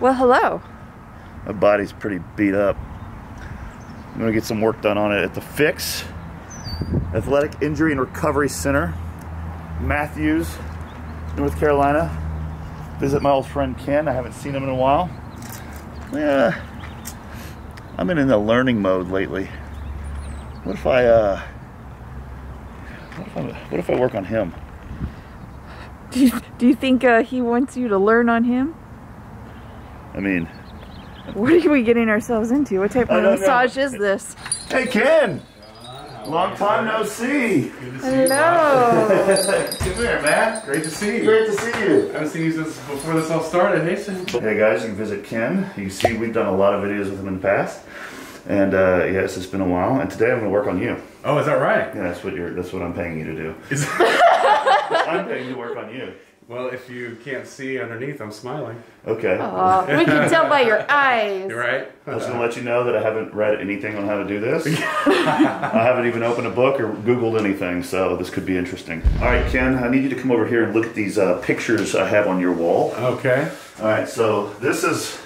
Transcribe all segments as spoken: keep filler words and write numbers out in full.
Well, hello. My body's pretty beat up. I'm gonna get some work done on it at the Fix Athletic Injury and Recovery Center, Matthews, North Carolina. Visit my old friend Ken. I haven't seen him in a while. Yeah, I've been in the learning mode lately. What if I, uh, what if I, what if I work on him? Do you, do you think uh, he wants you to learn on him? I mean, what are we getting ourselves into? What type of massage know. is this? Hey, Ken! Long time no see. Good to see Hello. You. Come here, Matt. Great to see you. Great to see you. I haven't seen you since before this all started, Mason. Hey guys, you can visit Ken. You can see we've done a lot of videos with him in the past, and uh, yes, it's been a while. And today I'm going to work on you. Oh, is that right? Yeah, that's what you're. That's what I'm paying you to do. I'm paying you to work on you. Well, if you can't see underneath, I'm smiling. Okay. Uh, we can tell by your eyes. You're right. I was going to let you know that I haven't read anything on how to do this. I haven't even opened a book or Googled anything, so this could be interesting. All right, Ken, I need you to come over here and look at these uh, pictures I have on your wall. Okay. All right, so this is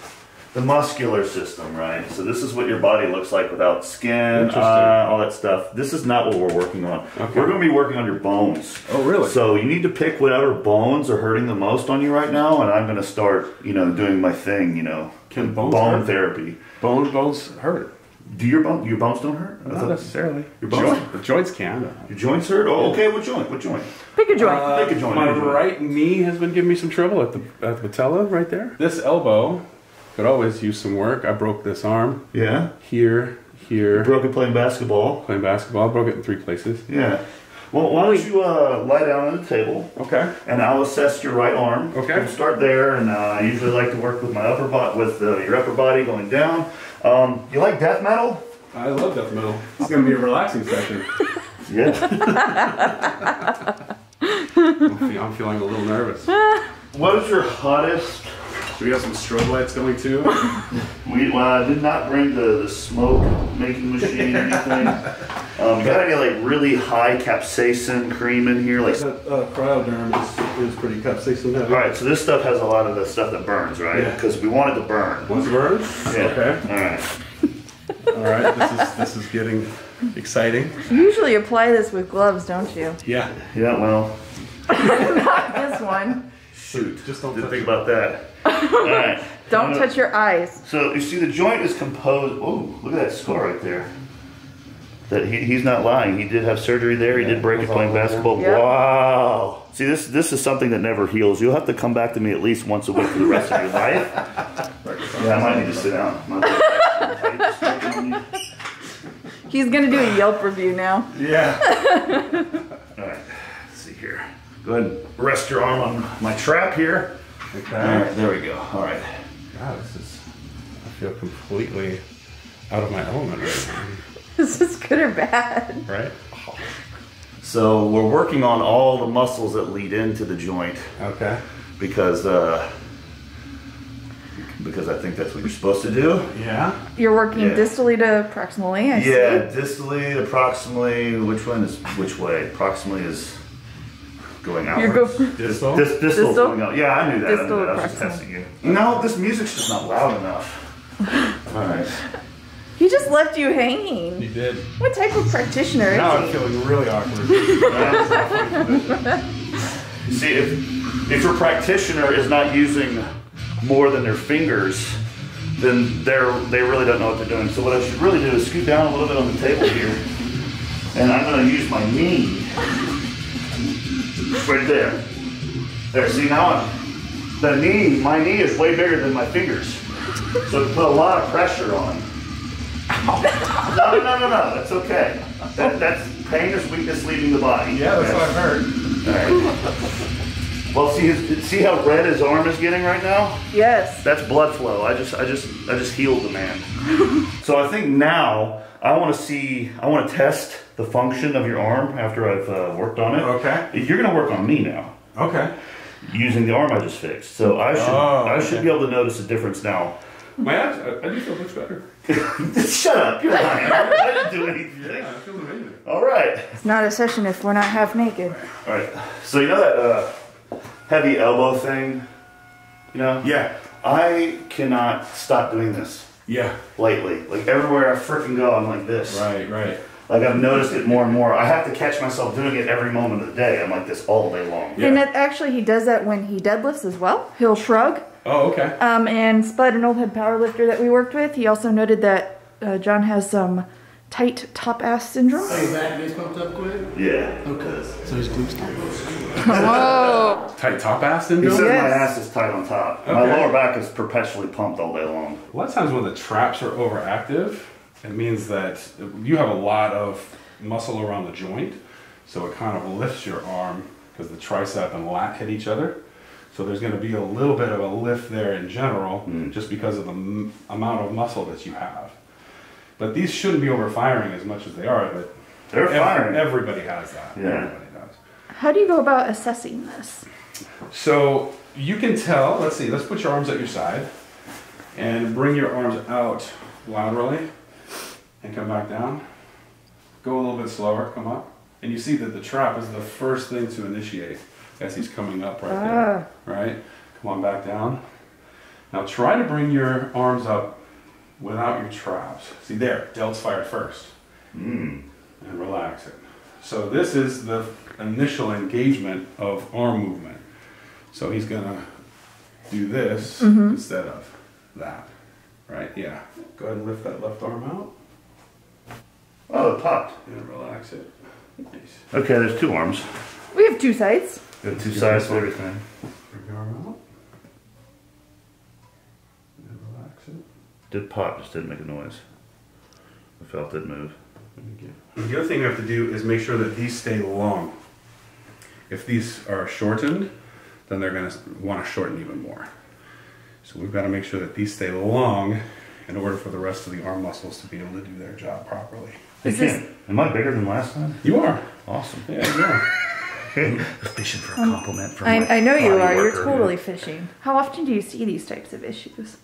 the muscular system, right? So this is what your body looks like without skin, uh, all that stuff. This is not what we're working on. Okay. We're going to be working on your bones. Oh, really? So you need to pick whatever bones are hurting the most on you right now, and I'm going to start, you know, doing my thing, you know. Can bones bone hurt? therapy. Bone bones hurt. Do your bones your bones don't hurt? Not necessarily. Your bones? Joint, the joints can. Your joints hurt? Oh, okay. What joint? What joint? Pick a joint. Uh, Pick a joint. My a joint. right knee has been giving me some trouble at the at the patella right there. This elbow could always use some work. I broke this arm. Yeah. Here, here. You broke it playing basketball. Playing basketball. I broke it in three places. Yeah. Well, why don't you uh, lie down on the table. Okay. And I'll assess your right arm. Okay. We'll start there, and uh, I usually like to work with my upper body, with uh, your upper body going down. Um, you like death metal? I love death metal. It's gonna be a relaxing session. Yeah. I'm feeling a little nervous. What is your hottest? We have some strobe lights going too. We uh, did not bring the, the smoke making machine or anything. Um, you gotta get like really high capsaicin cream in here. Like that, uh, cryoderm is, is pretty capsaicin heavy. All right, so this stuff has a lot of the stuff that burns, right? Because yeah. we wanted to burn. Once it burns? Yeah. Okay. All right. All right. This is this is getting exciting. You usually apply this with gloves, don't you? Yeah. Yeah. Well. Not this one. Shoot! Just don't think about that. All right. Don't touch your eyes. So you see the joint is composed. Oh, look at that scar right there. That he, he's not lying. He did have surgery there. He yeah, did break it playing basketball. Yep. Wow. See, this this is something that never heals. You'll have to come back to me at least once a week for the rest of your life. Yeah, I might need to sit down. He's gonna do a Yelp review now. Yeah. All right. Let's see here. Go ahead and rest your arm on my trap here. Okay. All right, there we go. All right. God, this is, I feel completely out of my element right now. This is good or bad. Right? Oh. So we're working on all the muscles that lead into the joint. Okay. Because, uh, because I think that's what you're supposed to do. Yeah. You're working yeah. distally to proximally, I Yeah, see. distally to proximally. Which one is which way? Proximally is... going out. Go distal? Dis distal going out. Yeah, I knew that. I, knew that. I was just testing you. No, this music's just not loud enough. All right. He just left you hanging. He did. What type of practitioner now is he? Now I'm feeling really awkward. See, if, if your practitioner is not using more than their fingers, then they're, they really don't know what they're doing. So what I should really do is scoot down a little bit on the table here, and I'm going to use my knee. Right there. There, see now I'm, the knee, my knee is way bigger than my fingers. So it put a lot of pressure on. No, no, no, no, that's okay. That, that's pain is weakness leaving the body. Yeah, that's what I heard. All right. Well, see his, see how red his arm is getting right now? Yes. That's blood flow. I just, I just, I just healed the man. So I think now I want to see, I want to test the function of your arm after I've uh, worked on it. Okay. You're gonna work on me now. Okay. Using the arm I just fixed, so I should oh, I okay. should be able to notice a difference now. My abs, I, I do feel much better. Shut up! You're lying. I didn't do anything. Yeah, I feel amazing. All right. It's not a session if we're not half naked. All right. So you know that uh, heavy elbow thing? You know? Yeah. I cannot stop doing this. Yeah. Lately. Like, everywhere I freaking go, I'm like this. Right, right. Like, I've noticed it more and more. I have to catch myself doing it every moment of the day. I'm like this all day long. Yeah. And that, actually, he does that when he deadlifts as well. He'll shrug. Oh, okay. Um, and Spud, an old head powerlifter that we worked with, he also noted that uh, John has some um, tight top ass syndrome. Oh, his back gets pumped up quick? Yeah. Okay. So his glutes don't move. Whoa. Tight top ass syndrome? He said yes. My ass is tight on top. Okay. My lower back is perpetually pumped all day long. A lot of times when the traps are overactive, it means that you have a lot of muscle around the joint, so it kind of lifts your arm because the tricep and lat hit each other. So there's going to be a little bit of a lift there in general, mm. just because of the m amount of muscle that you have. But these shouldn't be overfiring as much as they are. But they're every, firing. Everybody has that. Yeah. Everybody does. How do you go about assessing this? So you can tell. Let's see. Let's put your arms at your side, and bring your arms out laterally. And come back down, go a little bit slower, come up, and you see that the trap is the first thing to initiate as he's coming up right ah. there, right? Come on back down. Now try to bring your arms up without your traps. See there, delts fired first, mm. and relax it. So this is the initial engagement of arm movement. So he's gonna do this mm-hmm. instead of that, right? Yeah, go ahead and lift that left arm out. Oh, it popped. And relax it. Nice. Okay, there's two arms. We have two sides. We have two sides for everything. Bring your arm out. And relax it. Did pop, just didn't make a noise. I felt it move. The other thing we have to do is make sure that these stay long. If these are shortened, then they're going to want to shorten even more. So we've got to make sure that these stay long in order for the rest of the arm muscles to be able to do their job properly. Hey, Ken, am I bigger than last time? You are. Awesome. Yeah, you are. I'm fishing for a compliment from I, my I know you are. Worker. You're totally fishing. How often do you see these types of issues?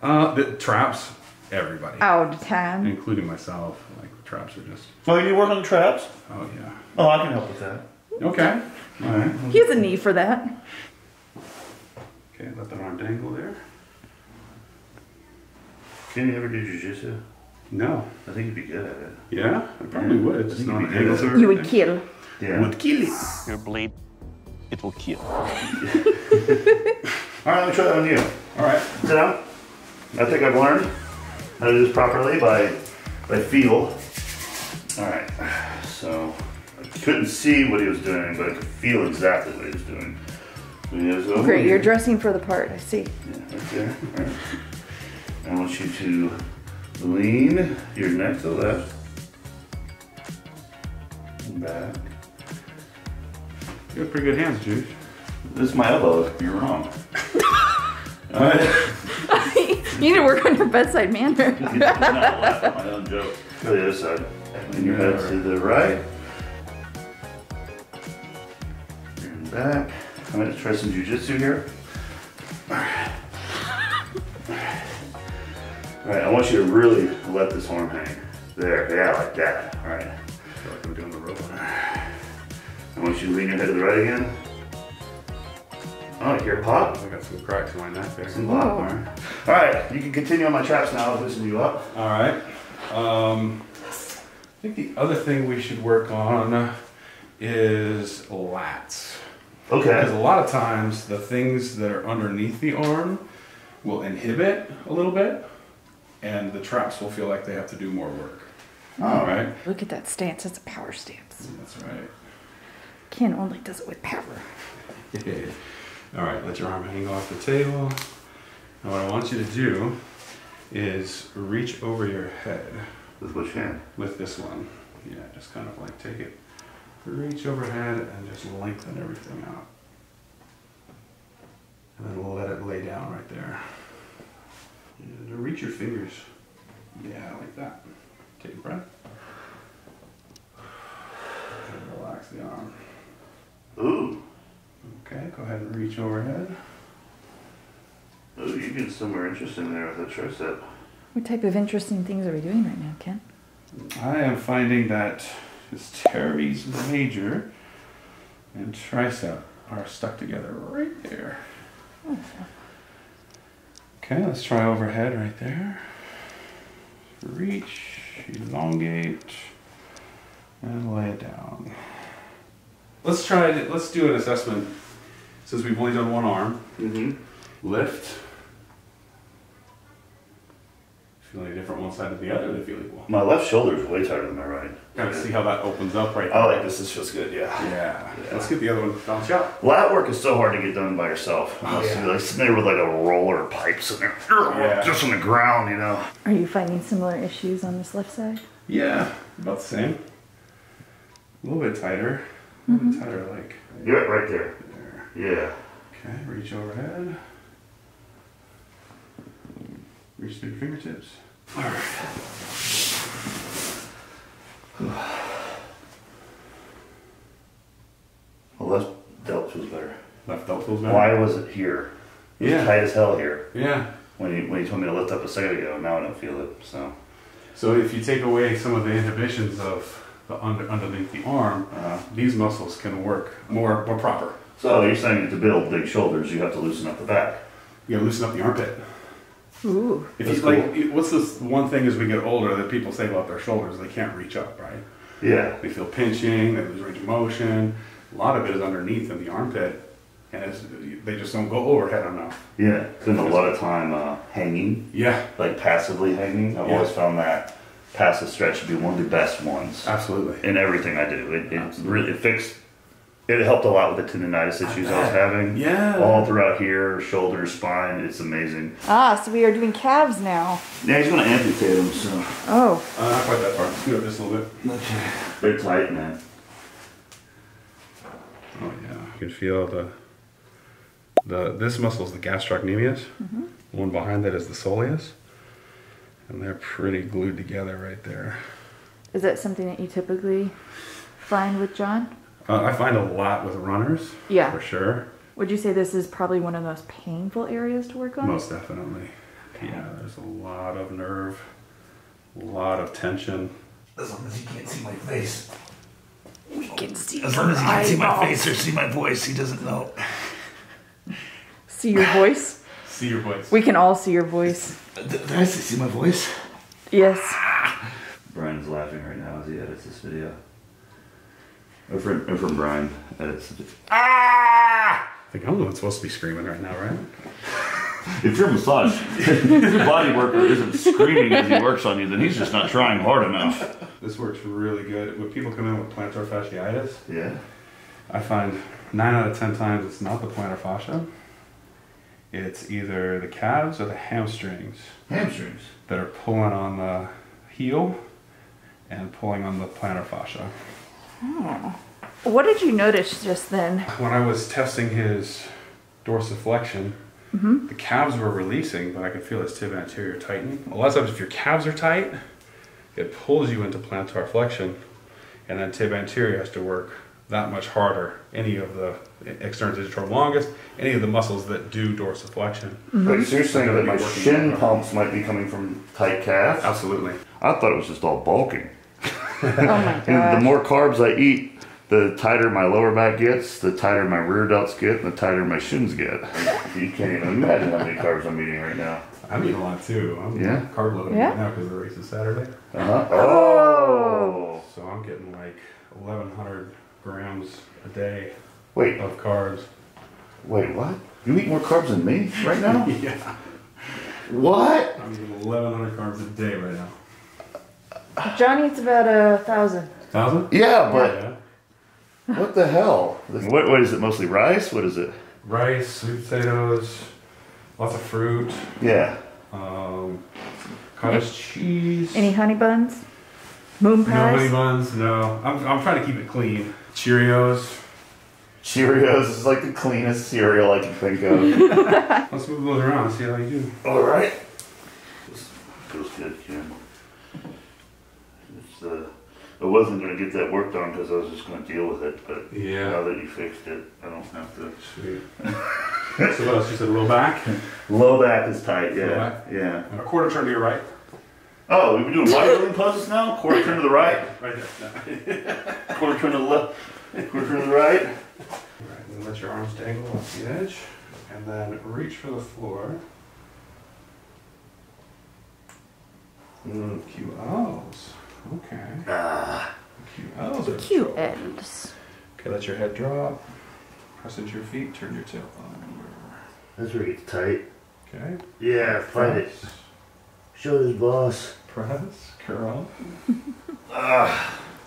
Uh, the traps, everybody. All the time. Including myself. Like, the traps are just... Oh, you work on the traps? Oh, yeah. Oh, I can help with that. Okay. All right. He has a knee for that. Okay, let that arm dangle there. Can you ever do jiu-jitsu? No. I think you'd be good at it. Yeah, I probably yeah. would. It's not an answer. You would kill. Yeah. Would kill it. Your blade, it will kill. All right, let me try that on you. All right. Sit down. I think I've learned how to do this properly by, by feel. All right. So I couldn't see what he was doing, but I could feel exactly what he was doing. So great, here. You're dressing for the part, I see. Yeah, right there. All right. I want you to lean your neck to the left and back. You have pretty good hands, Jude. This is my elbow. You're wrong. All right. You need to work on your bedside manner. You can not laugh at my own joke. Go to the other side. And your head to the right. And back. I'm going to try some jiu-jitsu here. All right. Alright, I want you to really let this arm hang. There, yeah, like that. Alright. I feel like I'm doing the rope. I want you to lean your head to the right again. Oh, you hear pop? I got some cracks in my neck there. Some pop, alright. Alright, you can continue on my traps now. I'll loosen you up. Alright. Um, I think the other thing we should work on is lats. Okay. Because a lot of times the things that are underneath the arm will inhibit a little bit. And the traps will feel like they have to do more work. Oh. All right. Look at that stance. That's a power stance. That's right. Ken only does it with power. Yeah. All right. Let your arm hang off the table. Now what I want you to do is reach over your head. With which hand? With this one. Yeah. Just kind of like take it. Reach overhead and just lengthen everything out. And then we'll let it lay down right there. Yeah, reach your fingers. Yeah, like that. Take a breath. And relax the arm. Ooh. Okay, go ahead and reach overhead. Ooh, you're getting somewhere interesting there with that tricep. What type of interesting things are we doing right now, Ken? I am finding that his teres major and tricep are stuck together right there. Oh. Okay, let's try overhead right there. Reach, elongate, and lay it down. Let's try it, let's do an assessment since we've only done one arm. Mm-hmm. Lift. Feeling different one side to the other than feeling well. My left shoulder is way tighter than my right. Kind of see how that opens up right now. I like this. This feels good, yeah. Yeah. yeah. Let's get the other one balanced out. Lat work is so hard to get done by yourself. Unless oh, yeah. you're like sitting there with like a roller or pipe sitting there just on the ground, you know. Are you finding similar issues on this left side? Yeah, about the same. A little bit tighter. A little mm-hmm. bit tighter, like. You're right, right there. there. Yeah. Okay, reach overhead. Reach through your fingertips. All right. Well, left delt feels better. Left delt feels better. Why was it here? It was yeah. tight as hell here. Yeah. When you when you told me to lift up a second ago, now I don't feel it. So. So if you take away some of the inhibitions of the under underneath the arm, uh, these muscles can work more more proper. So you're saying that to build big shoulders, you have to loosen up the back. You gotta loosen up the armpit. Ooh. If you, cool. like, what's this one thing as we get older that people say about their shoulders? They can't reach up, right? Yeah. They feel pinching, they lose range of motion. A lot of it is underneath in the armpit, and it's, they just don't go overhead enough. Yeah. Spend a lot of time uh, hanging. Yeah. Like passively hanging. I've yeah. always found that passive stretch to be one of the best ones. Absolutely. In everything I do, it, it really it fixed. It helped a lot with the tendonitis issues I, I was having. Yeah. All throughout here, shoulders, spine. It's amazing. Ah, so we are doing calves now. Yeah, he's going to amputate them, so. Oh. Uh, not quite that far. Scoot up just a little bit. Okay. They're tight, man. Oh, yeah. You can feel the, the this muscle is the gastrocnemius. Mm-hmm. The one behind that is the soleus. And they're pretty glued together right there. Is that something that you typically find with John? Uh, I find a lot with runners, yeah, for sure. Would you say this is probably one of the most painful areas to work on? Most definitely. Okay. Yeah, there's a lot of nerve, a lot of tension. As long as he can't see my face. We can see As long as he can't see my face or see my voice, he doesn't know. See your voice? See your voice. We can all see your voice. Did I see my voice? Yes. Brian's laughing right now as he edits this video. I'm from, I'm from Brian. Ah! I think I'm the one supposed to be screaming right now, right? If your massage, if your body worker isn't screaming as he works on you, then he's just not trying hard enough. This works really good. When people come in with plantar fasciitis, yeah, I find nine out of ten times it's not the plantar fascia. It's either the calves or the hamstrings. Hamstrings? That are pulling on the heel and pulling on the plantar fascia. Oh. What did you notice just then? When I was testing his dorsiflexion, mm-hmm. the calves were releasing, but I could feel his tib anterior tightening. A lot of times if your calves are tight, it pulls you into plantar flexion, and then tib anterior has to work that much harder. Any of the external digitorum longus, any of the muscles that do dorsiflexion. Mm-hmm. Wait, so you're saying that my shin pumps might be coming from tight calves? Absolutely. I thought it was just all bulking. Oh and the more carbs I eat, the tighter my lower back gets, the tighter my rear delts get, and the tighter my shins get. You can't even imagine how many carbs I'm eating right now. I'm eating a lot too. I'm yeah. carb loading yeah. right now because the race is Saturday. Uh-huh. Oh. So I'm getting like eleven hundred grams a day Wait. of carbs. Wait, what? You eat more carbs than me right now? Yeah. What? I'm eating eleven hundred carbs a day right now. John eats about a thousand. Thousand? Yeah, but yeah. what the hell? What, what is it? Mostly rice? What is it? Rice, sweet potatoes, lots of fruit. Yeah. Um, cottage cheese. Any honey buns? Moon pies? No honey buns. No. I'm I'm trying to keep it clean. Cheerios. Cheerios is like the cleanest cereal I can think of. Let's move those around. See how you do. All right. This feels good, Ken. Uh, I wasn't going to get that work done because I was just going to deal with it, but yeah. now that you fixed it, I don't have to. Sweet. So what else? You said low back? Low back is tight, yeah. Back. Yeah. And a quarter turn to your right. Oh, we've been doing right arm pulses now? Quarter turn to the right? Right there. No. Quarter turn to the left. Quarter turn to the right. All right, then let your arms dangle off the edge, and then reach for the floor. Mm, Q Ls. Okay. Uh, Q Ls are Q ends. Okay, let your head drop. Press into your feet. Turn your tail under. That's where it gets tight. Okay. Yeah, find it. Shoulders, boss. Press. Curl. uh,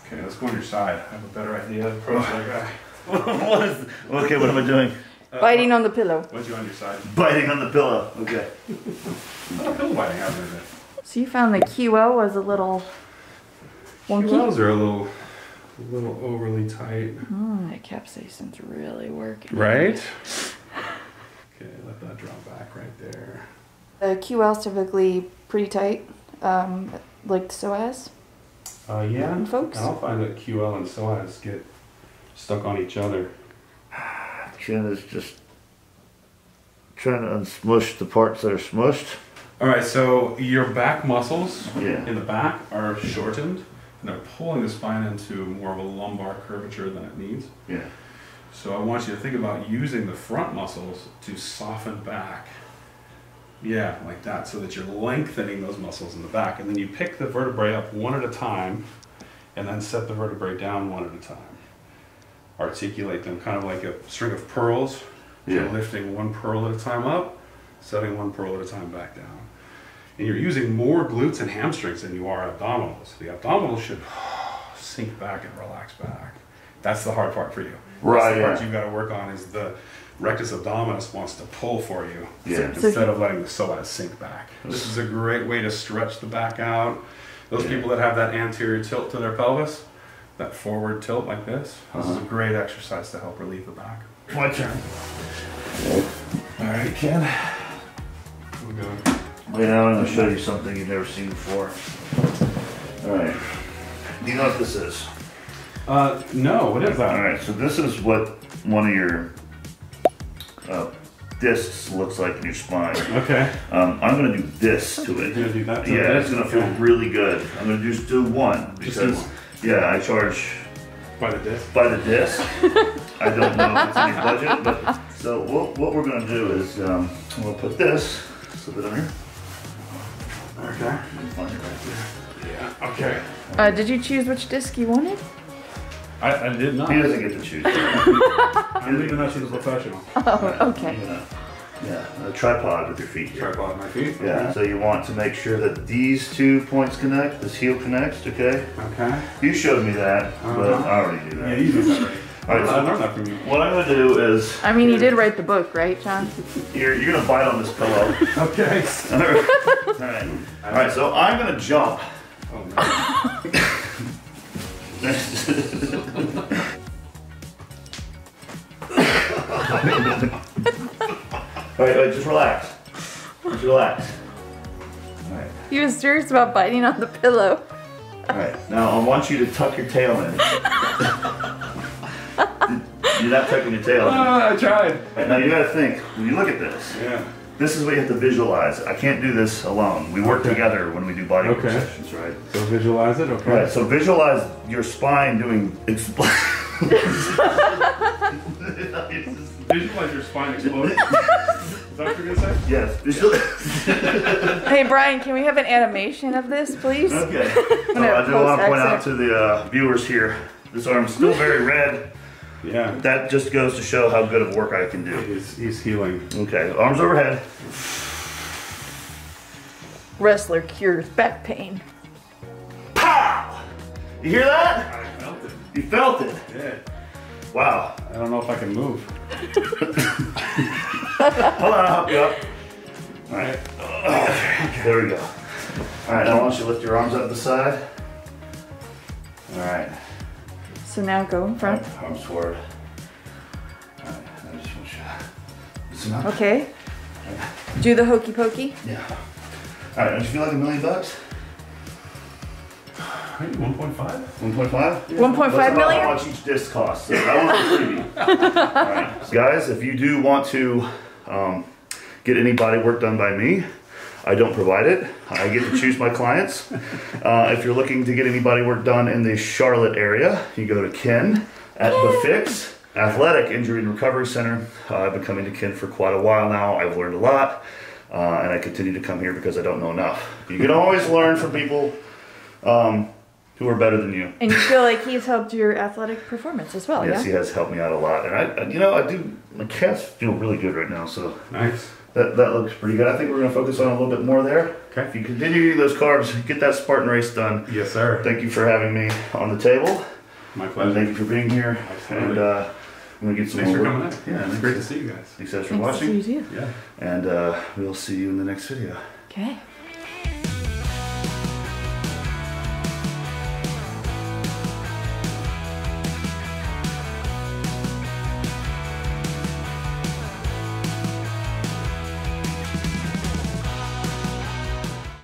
okay, let's go on your side. I have a better idea of the pros I got. What is? Okay, what am I doing? Uh, biting on the pillow. What'd you on your side? Biting on the pillow. Okay. Not pillow biting out there. So you found the Q L was a little wonky? Q Ls are a little, a little overly tight. Mm, that capsaicin's really working. Right? Okay, let that drop back right there. The Q L's typically pretty tight, um, like the psoas. Uh, yeah, and folks. I'll find that Q L and psoas get stuck on each other. Ken is just trying to unsmush the parts that are smushed. All right, so your back muscles yeah. in the back are shortened, and they're pulling the spine into more of a lumbar curvature than it needs. Yeah. So I want you to think about using the front muscles to soften back. Yeah, like that, so that you're lengthening those muscles in the back. And then you pick the vertebrae up one at a time, and then set the vertebrae down one at a time. Articulate them kind of like a string of pearls. Yeah. You're lifting one pearl at a time up, setting one pearl at a time back down. And you're using more glutes and hamstrings than you are abdominals. The abdominals should sink back and relax back. That's the hard part for you. Right. That's the part yeah. you've got to work on is the rectus abdominis wants to pull for you yeah. instead so of letting the psoas sink back. This is a great way to stretch the back out. Those yeah. people that have that anterior tilt to their pelvis, that forward tilt like this, this uh-huh. is a great exercise to help relieve the back. My turn. All right, Ken. We'll go. Wait, I'm going to show you something you've never seen before. All right. Do you know what this is? Uh, no, what is that? All right, so this is what one of your uh, discs looks like in your spine. Okay. Um, I'm going to do this to it. You're going to do that to it? Yeah, it's going to feel okay. really good. I'm going to just do one because... Yeah, I charge by the disc. By the disc. I don't know if it's any budget, but so what, what we're going to do is um, I'm going to put this, slip it under. Okay. Find it right there. Yeah. Okay. Uh, did you choose which disc you wanted? I, I did not. He doesn't get to choose. I'm leaving that to the professional. Oh, okay. Yeah. Yeah, a tripod with your feet. Here. Tripod with my feet? Yeah, okay. So you want to make sure that these two points connect, this heel connects, okay? Okay. You showed me that, uh-huh. but I already knew that. Yeah, you did that already. All right, well, so I learned that from you. What I'm going to do is... I mean, you did write the book, right, John? You're, you're going to bite on this pillow. Okay. All right. All right, All right so I'm going to jump. Oh, no. All right, all right, just relax. Just relax. All right. He was serious about biting on the pillow. All right, now I want you to tuck your tail in. You're not tucking your tail in. Oh, I tried. All right, now you gotta think, when you look at this, yeah. this is what you have to visualize. I can't do this alone. We work okay. together when we do body work okay. sessions, right? So visualize it, okay. All right, so visualize your spine doing, visualize your spine exploding. Is that what you're gonna say? Yes. yes. Hey Brian, can we have an animation of this, please? Okay. No, I do want to point out to the uh, viewers here, this arm's still very red. Yeah. That just goes to show how good of work I can do. He's, he's healing. Okay. Arms overhead. Wrestler cures back pain. Pow! You hear that? I felt it. You felt it. Yeah. Wow. I don't know if I can move. Hold on, I'll help you up. All right. Okay. There we go. All right, now I want you to lift your arms up to the side. All right. So now go in front. Right, arms forward. All right, I just want you to listen up. Okay. Right. Do the hokey pokey. Yeah. All right, don't you feel like a million bucks? one point five? one point five? Yeah. one point five million? How much each disc costs. So that All right. So guys, if you do want to um, get any body work done by me, I don't provide it. I get to choose my clients. Uh, if you're looking to get any body work done in the Charlotte area, you go to Ken at the Fix Athletic Injury and Recovery Center. Uh, I've been coming to Ken for quite a while now. I've learned a lot. uh, and I continue to come here because I don't know enough. You can always learn from people um, who are better than you. And you feel like he's helped your athletic performance as well, yes, yeah? He has helped me out a lot. And I, I, you know, I do, my calves feel really good right now, so. Nice. That, that looks pretty good. I think we're going to focus on a little bit more there. Okay. If you continue eating those carbs, get that Spartan race done. Yes, sir. Thank you for having me on the table. My pleasure. Thank you for being here. Absolutely. And uh, I'm going to get some thanks more. Thanks for coming in. Yeah, it's great to see you guys. Thanks, guys, for watching. Thanks to see you, too. Yeah. And uh, we'll see you in the next video. Okay.